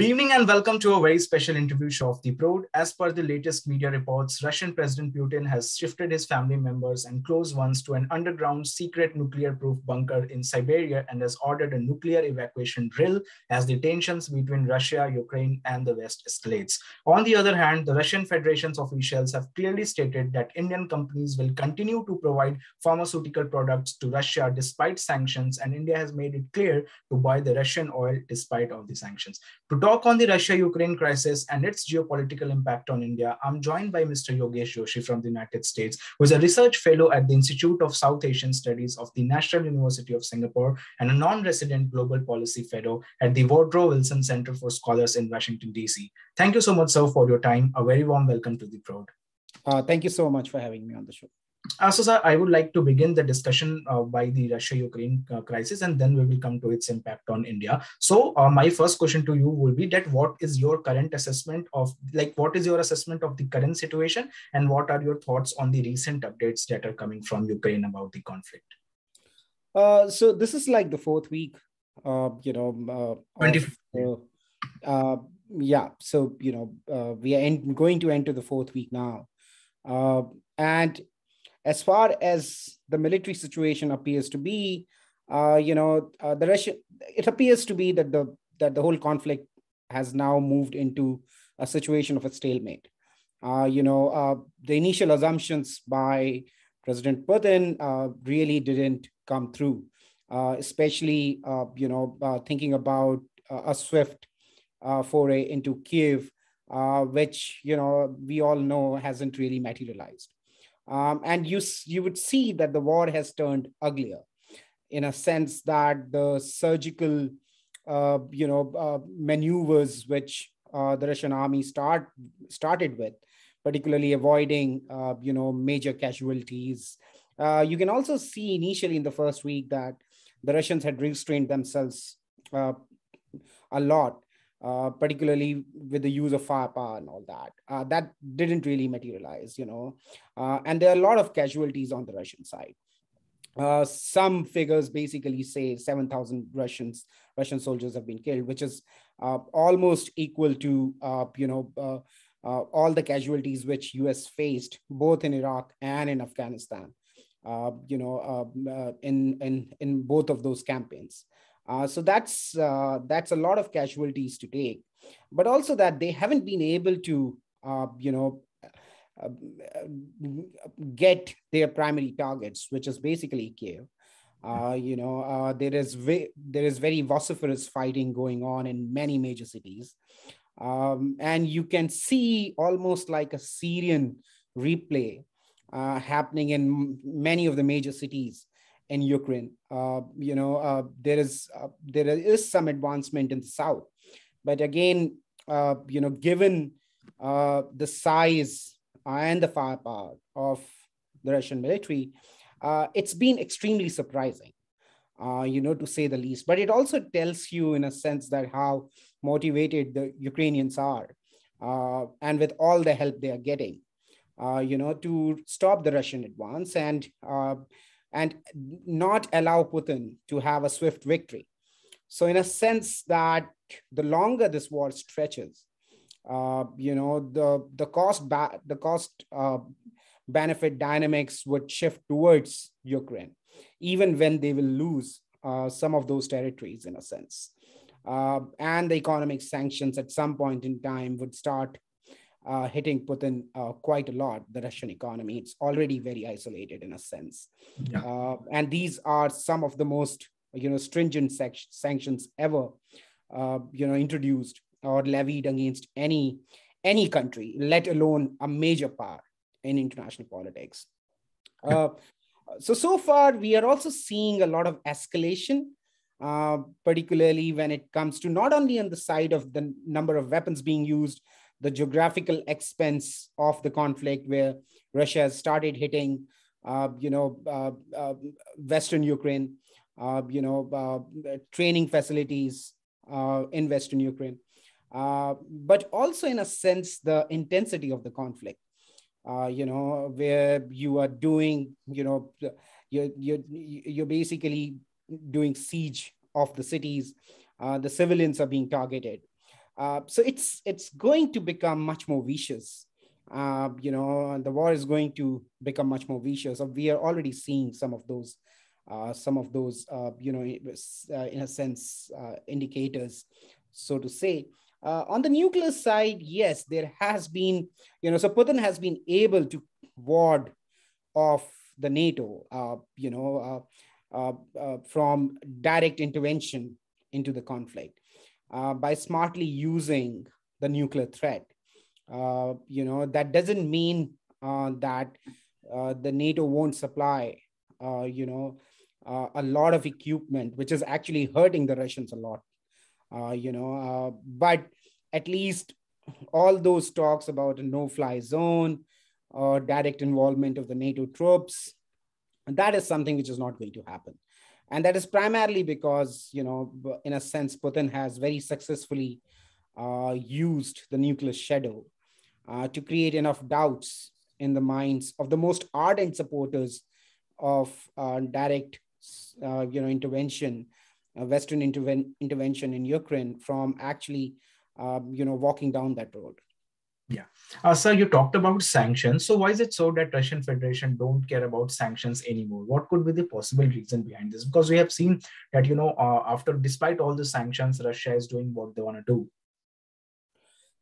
Good evening and welcome to a very special interview show of The Prode. As per the latest media reports, Russian President Putin has shifted his family members and close ones to an underground secret nuclear-proof bunker in Siberia and has ordered a nuclear evacuation drill as the tensions between Russia, Ukraine, and the West escalates. On the other hand, the Russian Federation's officials have clearly stated that Indian companies will continue to provide pharmaceutical products to Russia despite sanctions, and India has made it clear to buy the Russian oil despite of the sanctions. To talk on the Russia-Ukraine crisis and its geopolitical impact on India, I'm joined by Mr. Yogesh Joshi from the United States, who is a research fellow at the Institute of South Asian Studies of the National University of Singapore and a non-resident global policy fellow at the Woodrow Wilson Center for Scholars in Washington, D.C. Thank you so much, sir, for your time. A very warm welcome to The Prode. Thank you so much for having me on the show. So, sir, I would like to begin the discussion by the Russia-Ukraine crisis, and then we will come to its impact on India. So my first question to you will be that what is your assessment of the current situation, and what are your thoughts on the recent updates that are coming from Ukraine about the conflict? So this is like the fourth week, 25th. So, we are going to enter the fourth week now. And as far as the military situation appears to be, it appears to be that the whole conflict has now moved into a situation of a stalemate. The initial assumptions by President Putin really didn't come through, especially, thinking about a swift foray into Kiev, which, we all know hasn't really materialized. And you would see that the war has turned uglier, in a sense that the surgical, maneuvers which the Russian army started with, particularly avoiding, major casualties. You can also see initially in the first week that the Russians had restrained themselves a lot, particularly with the use of firepower and all that. That didn't really materialize, and there are a lot of casualties on the Russian side. Some figures basically say 7,000 Russian soldiers have been killed, which is almost equal to, all the casualties which US faced both in Iraq and in Afghanistan, in both of those campaigns. So that's a lot of casualties to take, but also that they haven't been able to, get their primary targets, which is basically Kiev. There is very vociferous fighting going on in many major cities, and you can see almost like a Syrian replay happening in many of the major cities in Ukraine. There is some advancement in the south, but again, given the size and the firepower of the Russian military, it's been extremely surprising, to say the least. But it also tells you, in a sense, that how motivated the Ukrainians are, and with all the help they are getting, to stop the Russian advance and not allow Putin to have a swift victory. So in a sense that the longer this war stretches, the cost benefit dynamics would shift towards Ukraine, even when they will lose some of those territories, in a sense. And the economic sanctions at some point in time would start hitting Putin quite a lot, the Russian economy. It's already very isolated, in a sense. Yeah. And these are some of the most, stringent sanctions ever, introduced or levied against any country, let alone a major power in international politics. So far, we are also seeing a lot of escalation, particularly when it comes to not only on the side of the number of weapons being used, the geographical expense of the conflict, where Russia has started hitting, Western Ukraine, training facilities in Western Ukraine, but also in a sense the intensity of the conflict, where you are doing, you're basically doing siege of the cities, the civilians are being targeted. So it's going to become much more vicious. The war is going to become much more vicious. We are already seeing some of those indicators, so to say. On the nuclear side, yes, there has been, so Putin has been able to ward off the NATO, from direct intervention into the conflict by smartly using the nuclear threat. That doesn't mean that the NATO won't supply, a lot of equipment, which is actually hurting the Russians a lot. But at least all those talks about a no-fly zone or direct involvement of the NATO troops, that is something which is not going to happen. And that is primarily because, in a sense, Putin has very successfully used the nuclear shadow to create enough doubts in the minds of the most ardent supporters of Western intervention in Ukraine from actually, walking down that road. Yeah. Sir, you talked about sanctions. So why is it so that Russian Federation don't care about sanctions anymore? What could be the possible reason behind this? Because we have seen that, after, despite all the sanctions, Russia is doing what they want to do.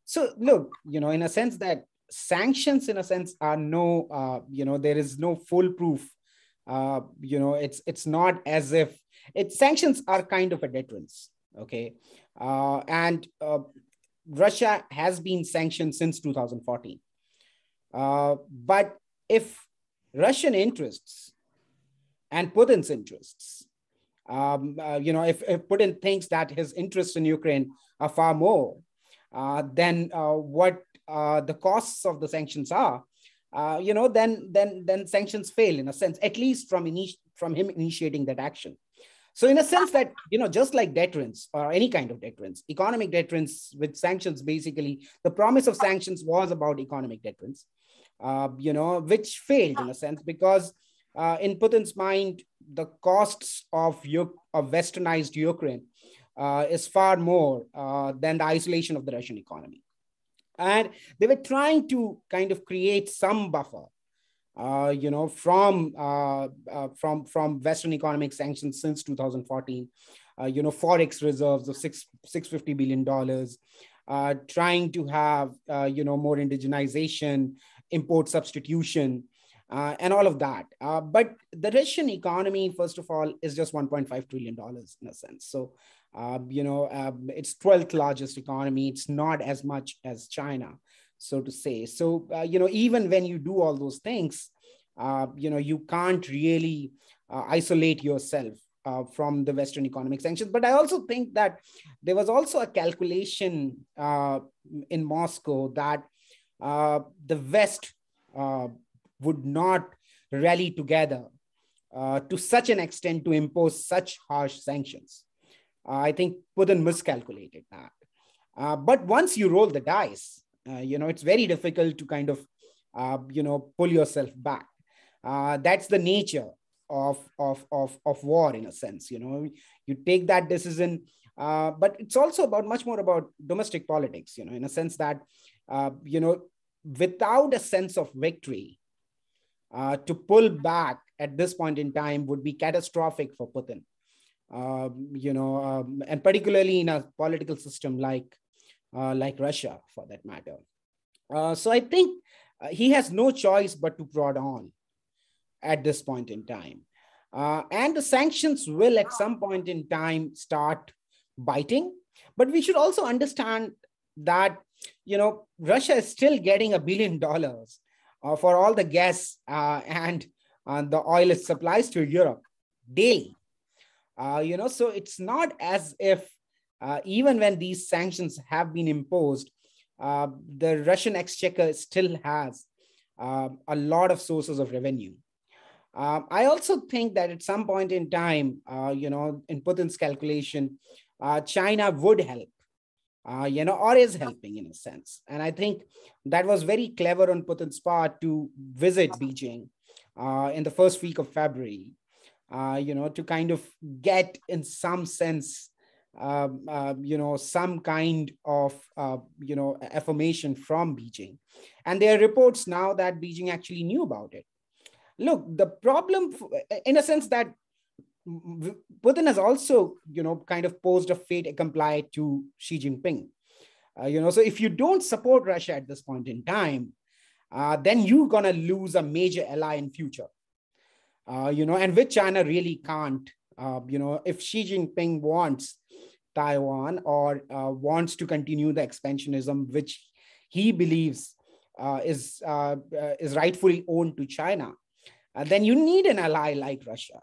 So look, in a sense that sanctions, are no, there is no foolproof, it's not as if, sanctions are kind of a deterrence, okay? Russia has been sanctioned since 2014. But if Russian interests and Putin's interests, if Putin thinks that his interests in Ukraine are far more than what the costs of the sanctions are, then sanctions fail in a sense, at least from him initiating that action. So in a sense that, just like deterrence or any kind of deterrence, economic deterrence with sanctions, basically, the promise of sanctions was about economic deterrence, which failed in a sense because in Putin's mind, the costs of westernized Ukraine is far more than the isolation of the Russian economy. And they were trying to kind of create some buffer from Western economic sanctions since 2014, forex reserves of $650 billion, trying to have, more indigenization, import substitution, and all of that. But the Russian economy, first of all, is just $1.5 trillion in a sense. So, it's 12th largest economy. It's not as much as China, so to say. So, even when you do all those things, you can't really isolate yourself from the Western economic sanctions. But I also think that there was also a calculation in Moscow that the West would not rally together to such an extent to impose such harsh sanctions. I think Putin miscalculated that. But once you roll the dice, it's very difficult to kind of, pull yourself back. That's the nature of war in a sense, you take that decision, but it's also about much more about domestic politics, in a sense that, without a sense of victory, to pull back at this point in time would be catastrophic for Putin, and particularly in a political system like Russia, for that matter. So I think he has no choice but to prod on at this point in time. And the sanctions will at some point in time start biting. But we should also understand that, Russia is still getting $1 billion for all the gas and the oil it supplies to Europe daily. So it's not as if even when these sanctions have been imposed, the Russian exchequer still has a lot of sources of revenue. I also think that at some point in time, in Putin's calculation, China would help, or is helping in a sense. And I think that was very clever on Putin's part to visit Beijing in the first week of February, to kind of get in some sense some kind of, affirmation from Beijing. And there are reports now that Beijing actually knew about it. Look, the problem, in a sense that Putin has also, kind of posed a fait accompli to Xi Jinping. So if you don't support Russia at this point in time, then you're going to lose a major ally in future, and which China really can't, if Xi Jinping wants Taiwan or wants to continue the expansionism, which he believes is rightfully owned to China, then you need an ally like Russia.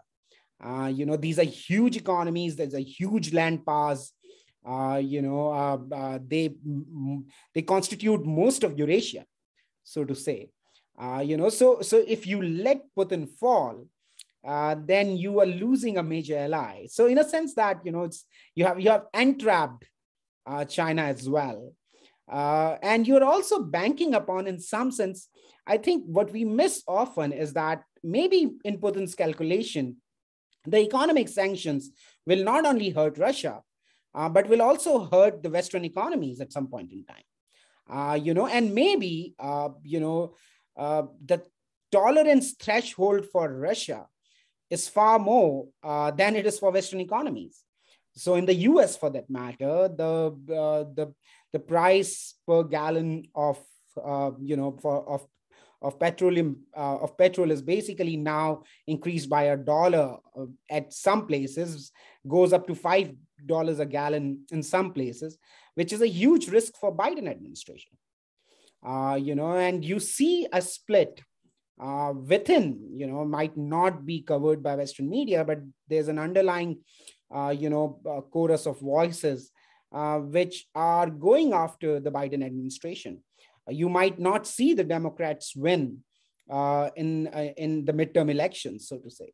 These are huge economies. There's a huge land pass. They constitute most of Eurasia, so to say. So if you let Putin fall, then you are losing a major ally. So in a sense that you have entrapped China as well, and you're also banking upon, in some sense, I think what we miss often is that maybe in Putin's calculation, the economic sanctions will not only hurt Russia, but will also hurt the Western economies at some point in time. And maybe, the tolerance threshold for Russia is far more than it is for Western economies. So in the US, for that matter, the price per gallon of, petrol is basically now increased by $1 at some places, goes up to $5 a gallon in some places, which is a huge risk for Biden administration. And you see a split within, might not be covered by Western media, but there's an underlying, chorus of voices which are going after the Biden administration. You might not see the Democrats win in the midterm elections, so to say.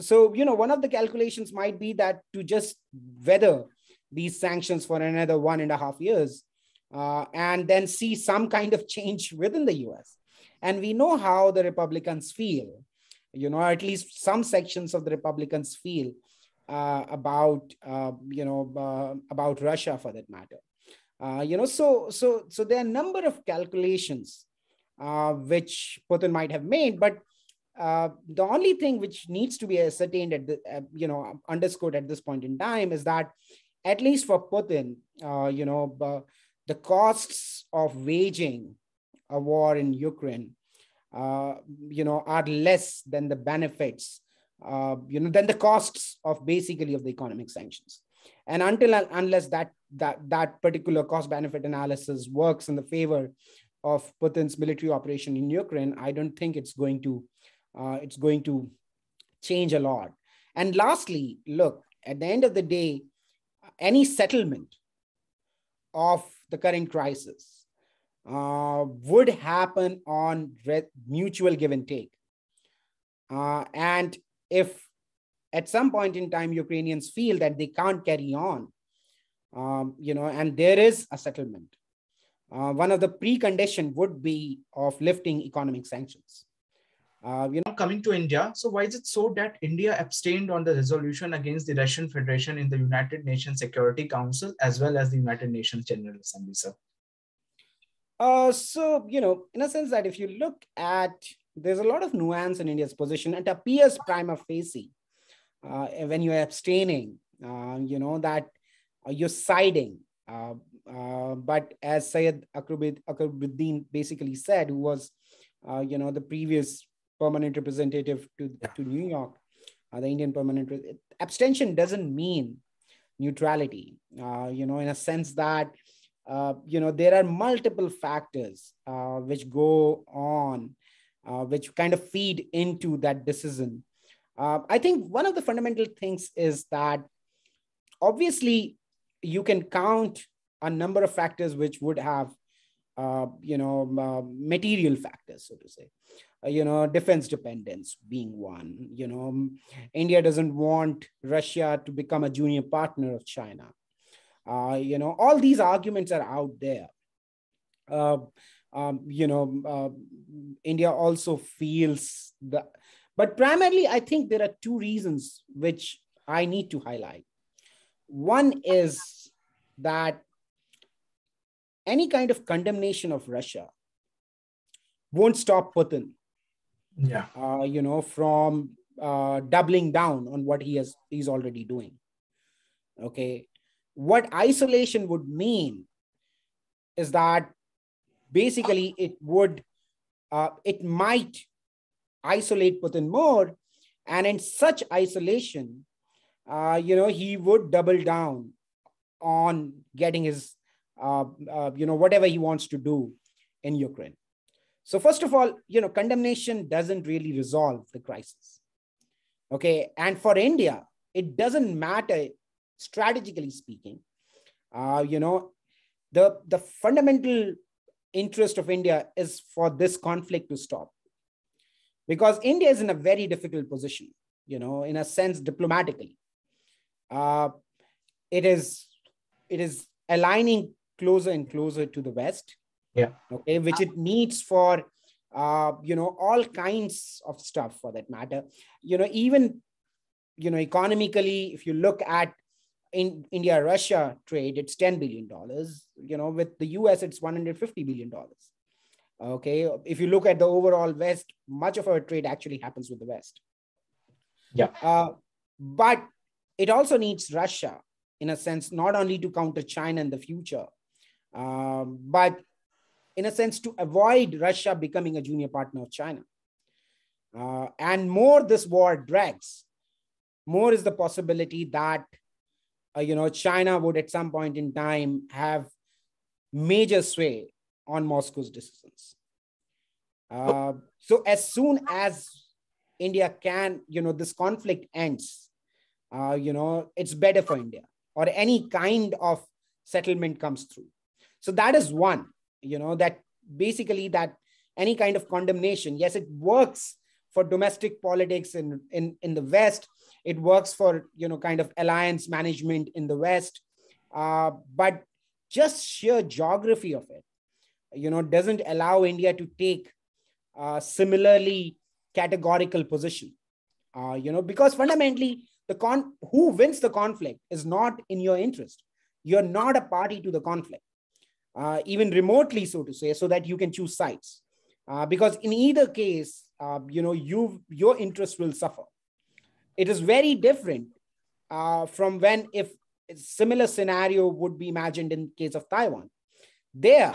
So, one of the calculations might be that to just weather these sanctions for another 1.5 years and then see some kind of change within the US. And we know how the Republicans feel, or at least some sections of the Republicans feel about Russia, for that matter. So there are a number of calculations which Putin might have made, but the only thing which needs to be ascertained at the, underscored at this point in time is that, at least for Putin, the costs of waging a war in Ukraine, are less than the benefits, than the costs of basically of the economic sanctions. And unless that particular cost-benefit analysis works in the favor of Putin's military operation in Ukraine, I don't think it's going to change a lot. And lastly, look, at the end of the day, any settlement of the current crisis would happen on mutual give and take. And if at some point in time, Ukrainians feel that they can't carry on, and there is a settlement, one of the preconditions would be of lifting economic sanctions. Coming to India, so why is it so that India abstained on the resolution against the Russian Federation in the United Nations Security Council as well as the United Nations General Assembly, sir? In a sense that if you look at, there's a lot of nuance in India's position. It appears prima facie when you're abstaining, that you're siding. But as Syed Akbaruddin basically said, who was, the previous permanent representative to New York, the Indian permanent, abstention doesn't mean neutrality, in a sense that, there are multiple factors which go on, which kind of feed into that decision. I think one of the fundamental things is that obviously you can count a number of factors which would have, material factors, so to say, defense dependence being one. India doesn't want Russia to become a junior partner of China. All these arguments are out there. India also feels that. But primarily, I think there are two reasons which I need to highlight. One is that any kind of condemnation of Russia won't stop Putin, from doubling down on what he's already doing. Okay, what isolation would mean is that basically it might isolate Putin more, and in such isolation, he would double down on getting his, whatever he wants to do in Ukraine. So first of all, condemnation doesn't really resolve the crisis. Okay, and for India, it doesn't matter, strategically speaking. The fundamental interest of India is for this conflict to stop, because India is in a very difficult position, in a sense, diplomatically. It is aligning closer and closer to the West. Yeah. Okay, which it needs for, all kinds of stuff, for that matter. Even economically, if you look at in India-Russia trade, it's $10 billion. With the US, it's $150 billion. Okay, if you look at the overall West, much of our trade actually happens with the West. Yeah. But it also needs Russia, in a sense, not only to counter China in the future, but in a sense, to avoid Russia becoming a junior partner of China. And more this war drags, more is the possibility that, China would at some point in time have major sway on Moscow's decisions. So as soon as India can, this conflict ends, it's better for India, or any kind of settlement comes through. So that is one. That basically that any kind of condemnation, yes, it works for domestic politics in the West. It works for, kind of alliance management in the West. But just sheer geography of it, doesn't allow India to take similarly categorical position, because fundamentally who wins the conflict is not in your interest. You're not a party to the conflict. Even remotely, so to say, so that you can choose sides. Because in either case, your interest will suffer. It is very different from when if a similar scenario would be imagined in case of Taiwan. There,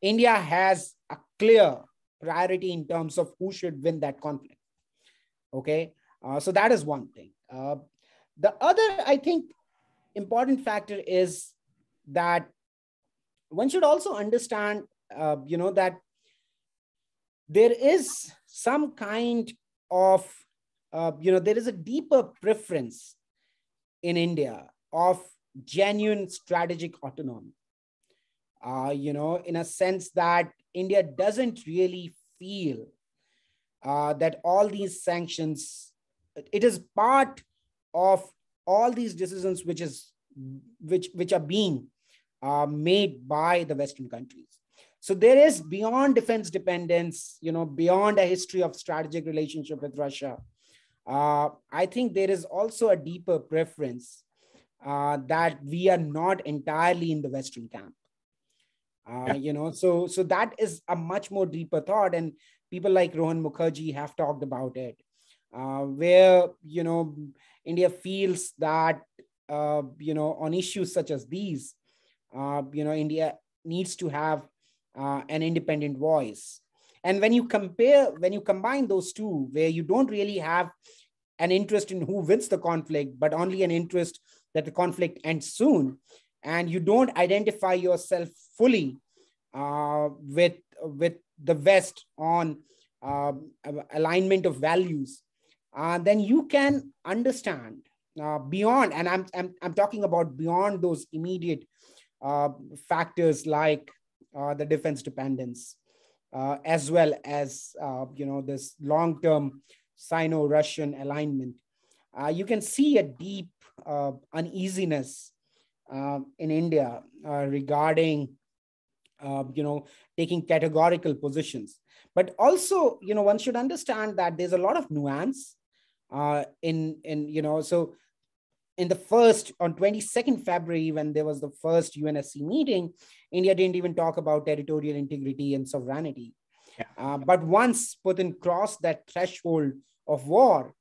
India has a clear priority in terms of who should win that conflict. Okay, so that is one thing. The other, I think, important factor is that one should also understand, that there is some kind of, there is a deeper preference in India of genuine strategic autonomy. In a sense that India doesn't really feel that all these sanctions, it is part of all these decisions which are being made by the Western countries. So there is beyond defense dependence, beyond a history of strategic relationship with Russia. I think there is also a deeper preference that we are not entirely in the Western camp. So that is a much more deeper thought, and people like Rohan Mukherjee have talked about it, where, India feels that, on issues such as these, India needs to have an independent voice. And when you combine those two, where you don't really have an interest in who wins the conflict, but only an interest that the conflict ends soon, and you don't identify yourself fully with the West on alignment of values, then you can understand beyond, and I'm talking about beyond those immediate factors like the defense dependence, as well as, this long-term Sino-Russian alignment. You can see a deep uneasiness in India regarding, taking categorical positions. But also, one should understand that there's a lot of nuance so on 22nd February, when there was the first UNSC meeting, India didn't even talk about territorial integrity and sovereignty. Yeah. But once Putin crossed that threshold of war,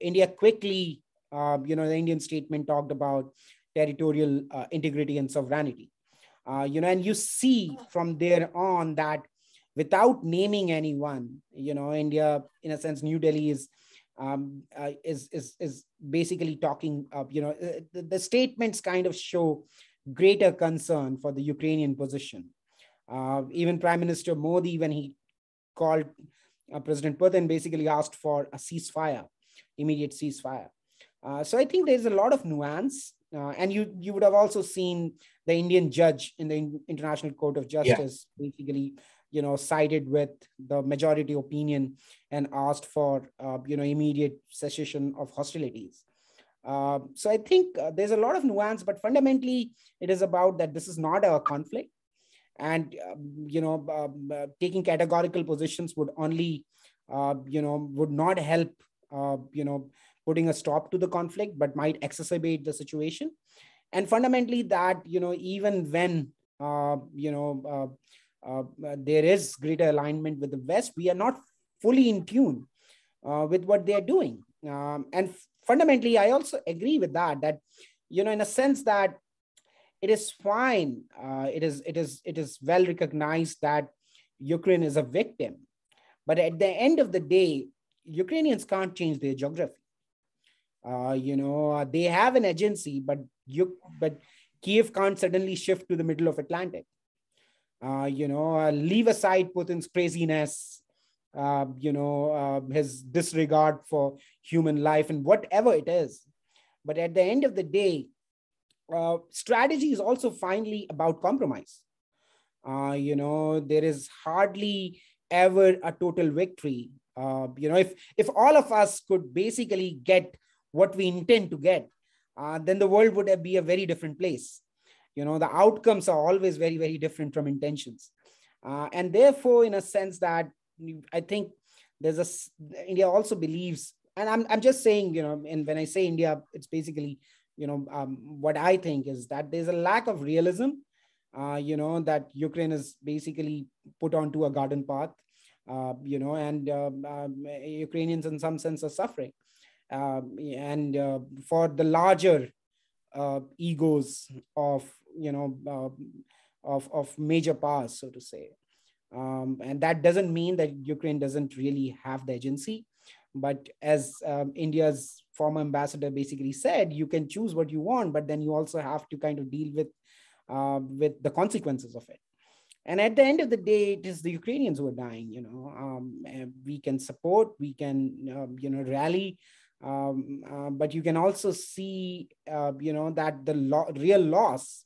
India quickly, the Indian statement talked about territorial integrity and sovereignty. And you see from there on that without naming anyone, India, in a sense, New Delhi is basically talking, the statements kind of show greater concern for the Ukrainian position. Even Prime Minister Modi, when he called President Putin, basically asked for a ceasefire, immediate ceasefire. So I think there's a lot of nuance. And you would have also seen the Indian judge in the International Court of Justice basically, sided with the majority opinion and asked for, immediate cessation of hostilities. So I think there's a lot of nuance, but fundamentally it is about that this is not a conflict, and, taking categorical positions would only, would not help, putting a stop to the conflict, but might exacerbate the situation. And fundamentally that, even when, there is greater alignment with the West, we are not fully in tune with what they are doing. And fundamentally, I also agree with that, in a sense that it is fine. It is well recognized that Ukraine is a victim, but at the end of the day, Ukrainians can't change their geography. They have an agency, but Kiev can't suddenly shift to the middle of Atlantic. Leave aside Putin's craziness, his disregard for human life and whatever it is. But at the end of the day, strategy is also finally about compromise. There is hardly ever a total victory. If all of us could basically get what we intend to get, then the world would be a very different place. The outcomes are always very, very different from intentions. And therefore, in a sense that I think India also believes, and I'm just saying, and when I say India, it's basically, what I think is that there's a lack of realism, that Ukraine is basically put onto a garden path, and Ukrainians in some sense are suffering. And for the larger egos of major powers, so to say, and that doesn't mean that Ukraine doesn't really have the agency, but as India's former ambassador basically said, you can choose what you want, but then you also have to kind of deal with the consequences of it. And at the end of the day, it is the Ukrainians who are dying. We can support, we can rally. But you can also see, that the real loss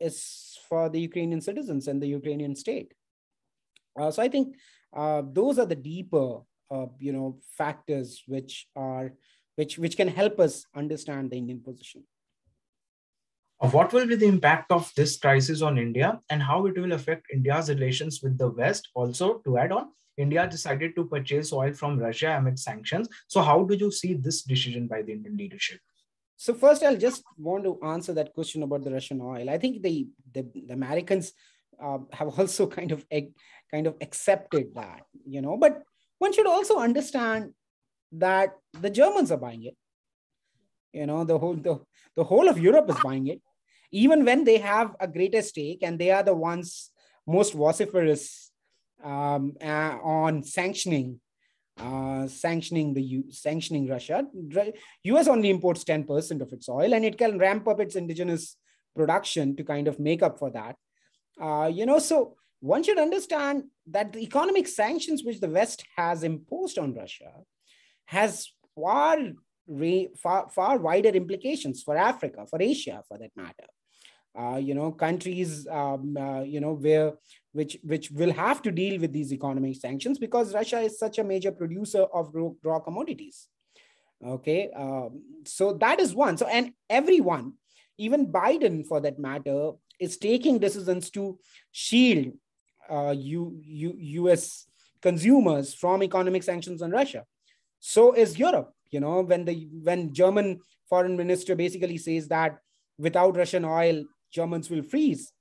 is for the Ukrainian citizens and the Ukrainian state. So I think those are the deeper, factors which can help us understand the Indian position. What will be the impact of this crisis on India and how it will affect India's relations with the West? Also, to add on, India decided to purchase oil from Russia amid sanctions. So how do you see this decision by the Indian leadership? So first, I'll just want to answer that question about the Russian oil. I think the Americans have also kind of accepted that, but one should also understand that the Germans are buying it. The whole of Europe is buying it, even when they have a greater stake and they are the ones most vociferous on sanctioning Russia. US only imports 10% of its oil, and it can ramp up its indigenous production to kind of make up for that. So one should understand that the economic sanctions which the West has imposed on Russia has far wider implications for Africa, for Asia, for that matter. Countries which will have to deal with these economic sanctions because Russia is such a major producer of raw commodities. Okay, so that is one. So, and everyone, even Biden for that matter, is taking decisions to shield U.S. consumers from economic sanctions on Russia. So is Europe. You know, when German foreign minister basically says that without Russian oil, Germans will freeze.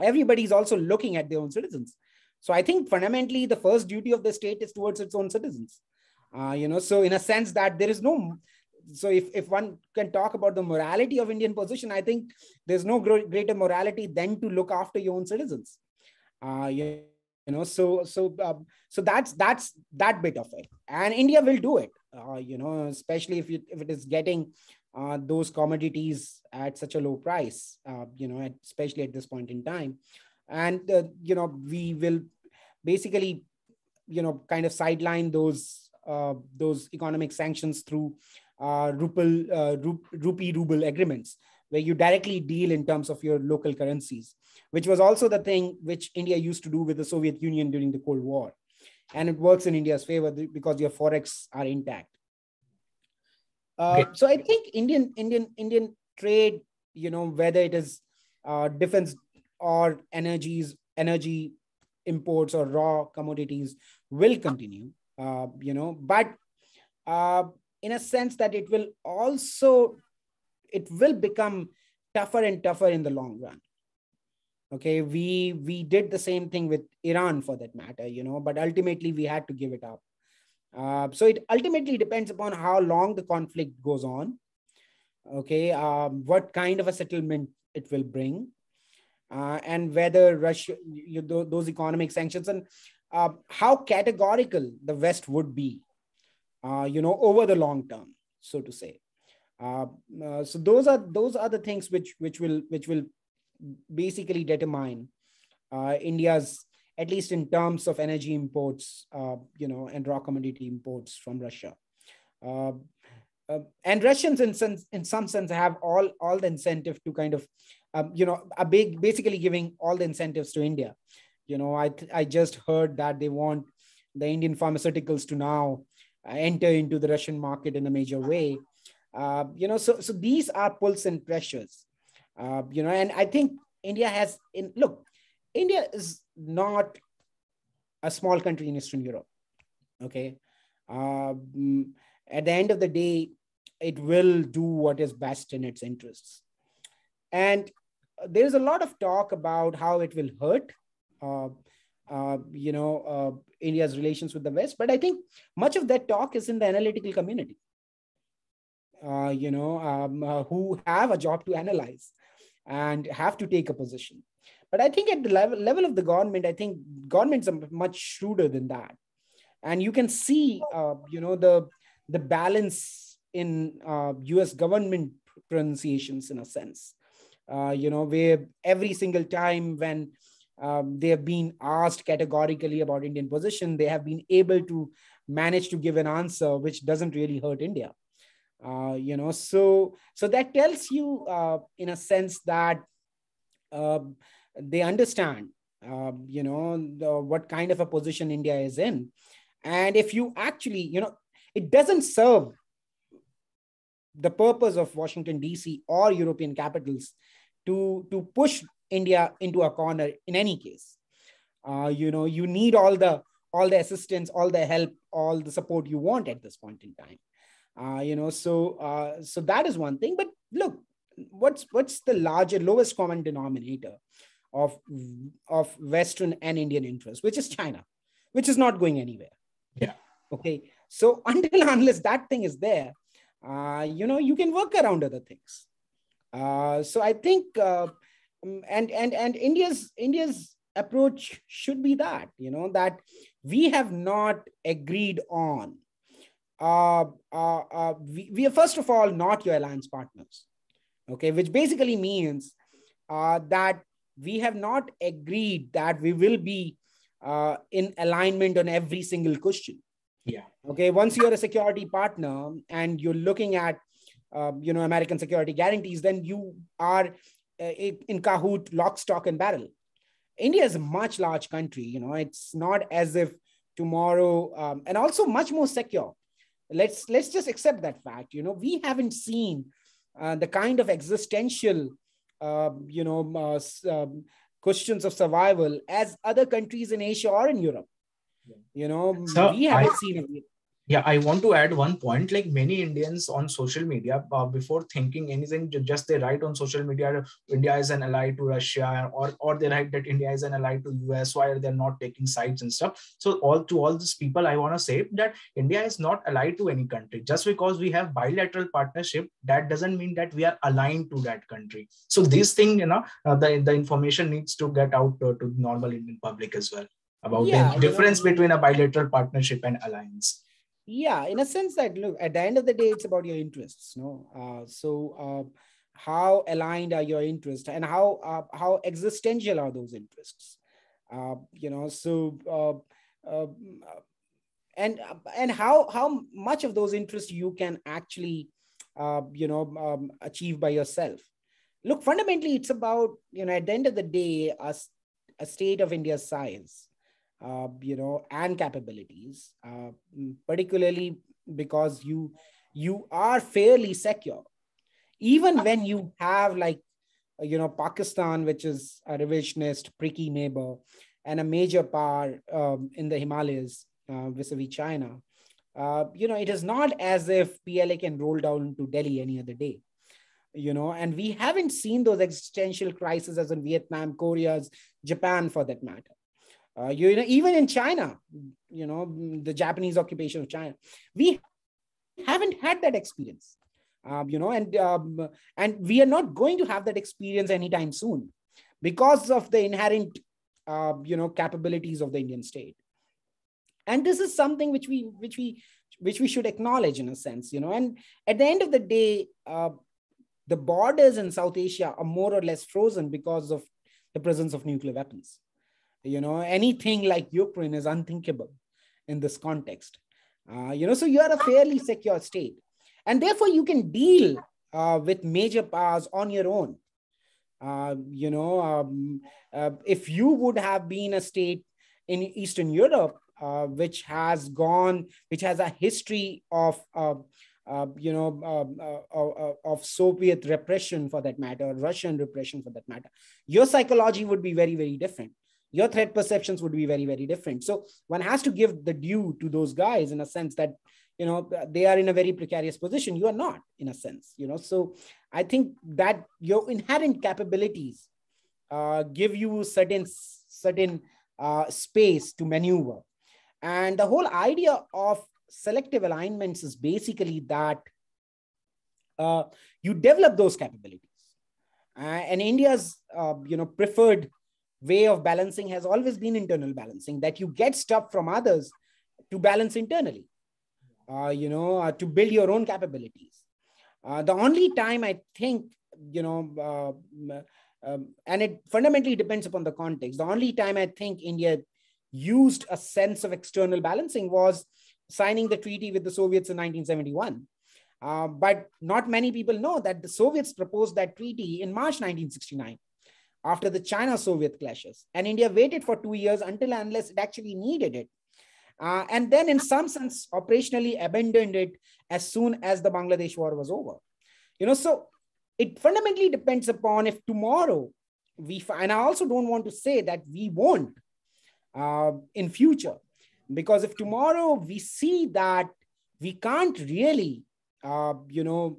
Everybody's also looking at their own citizens. So I think fundamentally, the first duty of the state is towards its own citizens. You know, so in a sense that there is no, so if one can talk about the morality of Indian position, I think there's no greater morality than to look after your own citizens. So that's that bit of it. And India will do it, you know, especially if it is getting those commodities at such a low price, you know, especially at this point in time. And, you know, we will basically, you know, kind of sideline those economic sanctions through rupee-ruble agreements, where you directly deal in terms of your local currencies, which was also the thing which India used to do with the Soviet Union during the Cold War. And it works in India's favor because your forex are intact. So I think Indian trade, you know, whether it is defense or energy imports or raw commodities, will continue, you know, but in a sense that it will become tougher and tougher in the long run. Okay, we did the same thing with Iran for that matter, you know, but ultimately we had to give it up. So it ultimately depends upon how long the conflict goes on. Okay, what kind of a settlement it will bring, and whether Russia, those economic sanctions, and how categorical the West would be, you know, over the long term, so to say. So those are the things which will basically determine India's, at least in terms of energy imports, you know, and raw commodity imports from Russia. And Russians, in some sense, have all the incentive to kind of, you know, are basically giving all the incentives to India. You know, I just heard that they want the Indian pharmaceuticals to now enter into the Russian market in a major way. You know, so these are pulls and pressures. You know, and I think India has, India is not a small country in Eastern Europe, okay? At the end of the day, it will do what is best in its interests. And there's a lot of talk about how it will hurt, you know, India's relations with the West, but I think much of that talk is in the analytical community, you know, who have a job to analyze and have to take a position. But I think at the level of the government, I think governments are much shrewder than that. And you can see, you know, the balance in US government pronunciations in a sense, you know, where every single time when they have been asked categorically about Indian position, they have been able to manage to give an answer which doesn't really hurt India. You know, so that tells you in a sense that they understand, you know, what kind of a position India is in. And if you actually, you know, it doesn't serve the purpose of Washington, DC or European capitals to push India into a corner in any case. You know, you need all the assistance, all the help, all the support you want at this point in time. You know, so that is one thing, but look, what's the lowest common denominator of Western and Indian interests, which is China, which is not going anywhere. Yeah. Okay. So unless that thing is there, you know, you can work around other things. So I think, and India's approach should be that, you know, that we have not agreed on, we are first of all, not your alliance partners. Okay, which basically means that we have not agreed that we will be in alignment on every single question. Yeah. Okay, once you're a security partner and you're looking at, you know, American security guarantees, then you are in Kahoot, lock, stock, and barrel. India is a much large country, you know, it's not as if tomorrow, and also much more secure. Let's just accept that fact, you know, we haven't seen the kind of existential, you know, questions of survival as other countries in Asia or in Europe, you know, so we haven't seen it. Yeah, I want to add one point. Like many Indians on social media, before thinking anything, just they write on social media, India is an ally to Russia, or they write that India is an ally to US, why they're not taking sides and stuff. So to all these people, I want to say that India is not allied to any country. Just because we have bilateral partnership, that doesn't mean that we are aligned to that country. So this thing, you know, the information needs to get out to the normal Indian public as well about the difference between a bilateral partnership and alliance. Yeah, in a sense that, look, at the end of the day, it's about your interests, no? How aligned are your interests, and how existential are those interests? You know, so and how much of those interests you can actually, you know, achieve by yourself. Look, fundamentally, it's about, you know, at the end of the day, a state of India's science. You know, and capabilities, particularly because you are fairly secure, even when you have, like, you know, Pakistan, which is a revisionist, pricky neighbor, and a major power in the Himalayas vis-a-vis China. You know, it is not as if PLA can roll down to Delhi any other day. You know, and we haven't seen those existential crises as in Vietnam, Korea, Japan, for that matter. You know, even in China, you know, the Japanese occupation of China, we haven't had that experience, you know, and we are not going to have that experience anytime soon because of the inherent, you know, capabilities of the Indian state. And this is something which we should acknowledge in a sense, you know, and at the end of the day, the borders in South Asia are more or less frozen because of the presence of nuclear weapons. You know, anything like Ukraine is unthinkable in this context. You know, so you are a fairly secure state, and therefore you can deal with major powers on your own. You know, if you would have been a state in Eastern Europe, which has a history of Soviet repression, for that matter, Russian repression, for that matter, your psychology would be very, very different. Your threat perceptions would be very, very different. So one has to give the due to those guys in a sense that, you know, they are in a very precarious position. You are not, in a sense, you know. So I think that your inherent capabilities give you certain space to maneuver. And the whole idea of selective alignments is basically that you develop those capabilities. And India's, you know, preferred way of balancing has always been internal balancing, that you get stuff from others to balance internally, you know, to build your own capabilities. The only time I think, you know, and it fundamentally depends upon the context, the only time I think India used a sense of external balancing was signing the treaty with the Soviets in 1971. But not many people know that the Soviets proposed that treaty in March 1969. After the China-Soviet clashes. And India waited for 2 years until and unless it actually needed it. And then in some sense, operationally abandoned it as soon as the Bangladesh war was over. You know, so it fundamentally depends upon if tomorrow we, and I also don't want to say that we won't in future, because if tomorrow we see that we can't really, you know,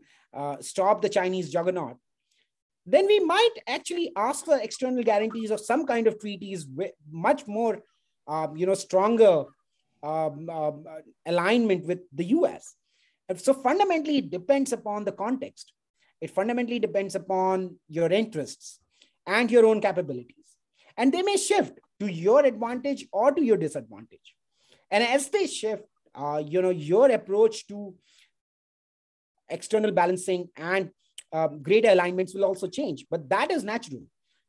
stop the Chinese juggernaut, then we might actually ask for external guarantees of some kind of treaties with much more, you know, stronger alignment with the US. And so fundamentally, it depends upon the context. It fundamentally depends upon your interests and your own capabilities. And they may shift to your advantage or to your disadvantage. And as they shift, you know, your approach to external balancing and greater alignments will also change, but that is natural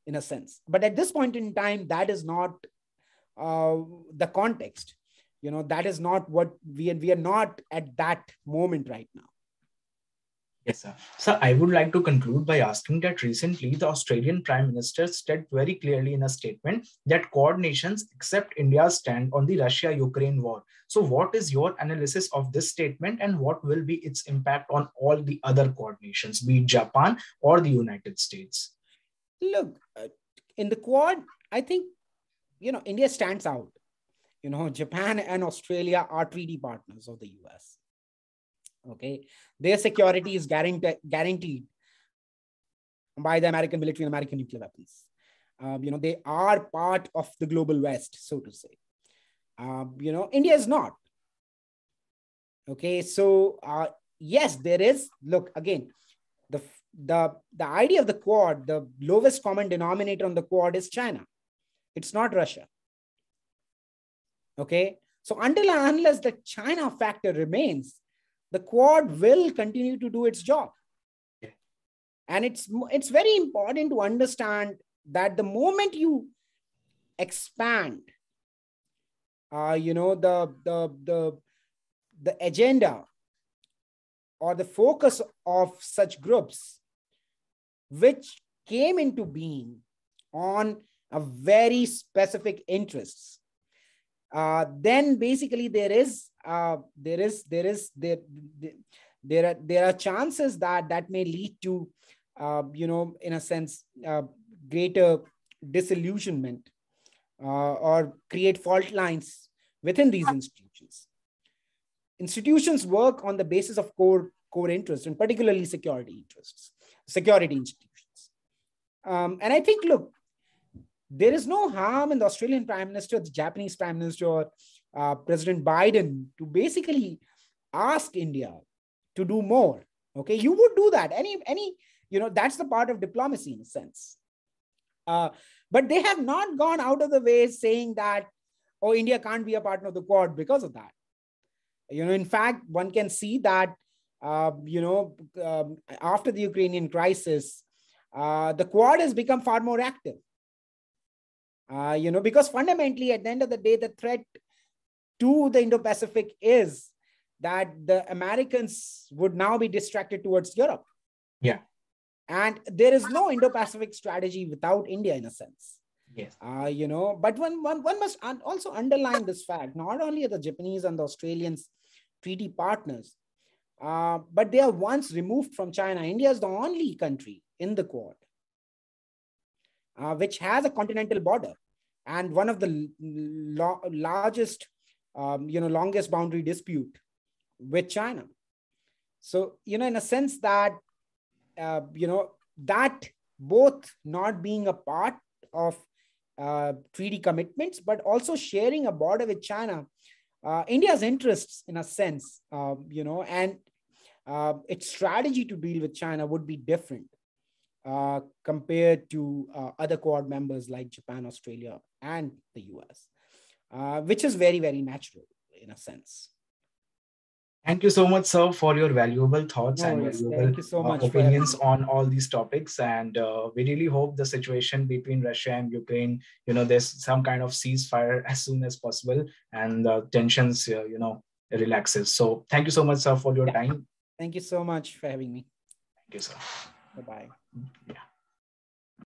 in a sense. But at this point in time, that is not the context. You know, that is not what we are not at that moment right now. Yes, sir. So I would like to conclude by asking that recently the Australian Prime Minister said very clearly in a statement that core nations accept India's stand on the Russia-Ukraine war. So what is your analysis of this statement, and what will be its impact on all the other core nations, be it Japan or the United States? Look, in the Quad, I think, you know, India stands out. you know, Japan and Australia are treaty partners of the US. Okay, their security is guaranteed by the American military and American nuclear weapons. You know, they are part of the global West, so to say. You know, India is not. Okay, so yes, there is. Look, again, the idea of the Quad, the lowest common denominator on the Quad is China. It's not Russia. Okay, so until and unless the China factor remains, the Quad will continue to do its job. And it's very important to understand that the moment you expand, you know, the agenda or the focus of such groups, which came into being on a very specific interests, then basically there are chances that that may lead to, you know, in a sense, greater disillusionment or create fault lines within these institutions. Institutions work on the basis of core interests, and particularly security interests, security institutions. And I think, look, there is no harm in the Australian Prime Minister, the Japanese Prime Minister, or President Biden to basically ask India to do more. Okay, you would do that. Any, you know, that's the part of diplomacy in a sense. But they have not gone out of the way saying that, oh, India can't be a partner of the Quad because of that. You know, in fact, one can see that, you know, after the Ukrainian crisis, the Quad has become far more active. You know, because fundamentally, at the end of the day, the threat to the Indo-Pacific is that the Americans would now be distracted towards Europe. Yeah. And there is no Indo-Pacific strategy without India, in a sense. Yes. You know, but one must also underline this fact: not only are the Japanese and the Australians treaty partners, but they are once removed from China. India is the only country in the Quad which has a continental border and one of the largest, you know, longest boundary dispute with China. So, you know, in a sense that, you know, that both not being a part of treaty commitments, but also sharing a border with China, India's interests, in a sense, you know, and its strategy to deal with China would be different compared to other Quad members like Japan, Australia, and the US, which is very, very natural in a sense. Thank you so much, sir, for your valuable thoughts and valuable opinions on all these topics. And we really hope the situation between Russia and Ukraine, you know, there's some kind of ceasefire as soon as possible and the tensions, you know, relaxes. So thank you so much, sir, for your time. Thank you so much for having me. Thank you, sir. Bye-bye. Yeah.